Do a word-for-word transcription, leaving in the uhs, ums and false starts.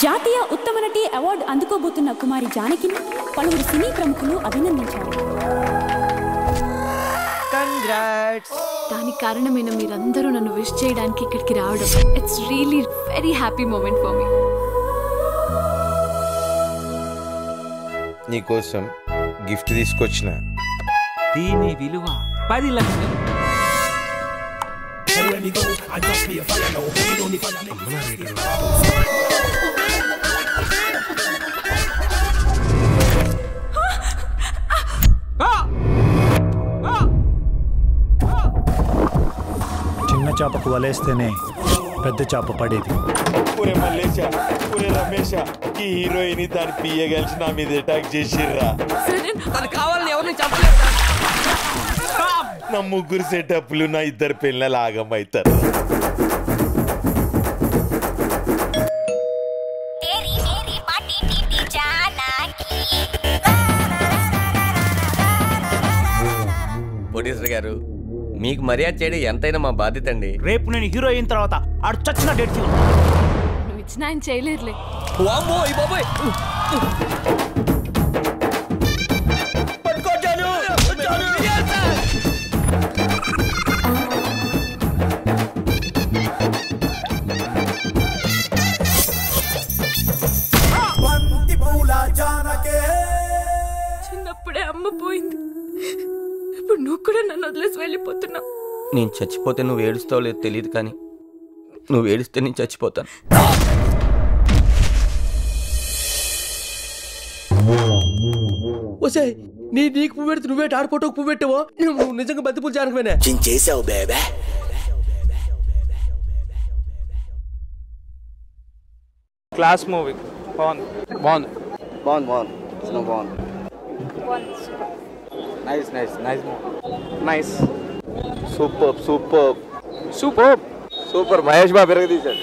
జాతీయ ఉత్తమ నటి అవార్డు అందుకోబోతున్న కుమారి జానకిని పలువురు సినీ ప్రముఖులు అభినందించారు. కంగ్రాట్స్. దానికి కారణమైన మీరందరూ నన్ను విష్ చేయడానికి ఇక్కడికి రావడం it's really very happy moment for me. నీకోసం గిఫ్ట్ తీసుకొచ్చిన. దీని విలువ పది లక్షలు. చిన్న చేపకు వలేస్తేనే పెద్ద చేప పడేది. ఈ హీరోయిన్ దాని పియ్య కలిసి నా మీద అటాక్ చేసిర్రా. నా ముగ్గురు సెటప్లు నా ఇద్దరు పిల్లల లాగమైతారు. ప్రొడ్యూసర్ గారు, మీకు మర్యాద చేయడం ఎంతైనా మా బాధ్యత అండి. రేపు నేను హీరో అయిన తర్వాత ఆడు చచ్చిన డేట్ నువ్వు ఇచ్చిన ఆయన చేయలేరులే. చిన్నప్పుడే అమ్మ పోయింది, ఇప్పుడు నువ్వు కూడా నన్ను వదిలేసి వెళ్ళిపోతున్నావు. నేను చచ్చిపోతే నువ్వు ఏడుస్తావు లేదు తెలియదు, కానీ నువ్వు ఏడిస్తే నేను చచ్చిపోతాను. నీ నీకు పువ్వు పెడితే నువ్వేట ఆడ ఫోటోకు పువ్వు పెట్టావో నువ్వు నిజంగా బంతిపూలు జానకమేనా చేసావు బేబే. క్లాస్ మూవీ బాగుంది బాగుంది బాగుంది బాగుంది సినిమా బాగుంది. Nice nice nice nice super super super super Mahesh Babu పెరగ తీశాడు.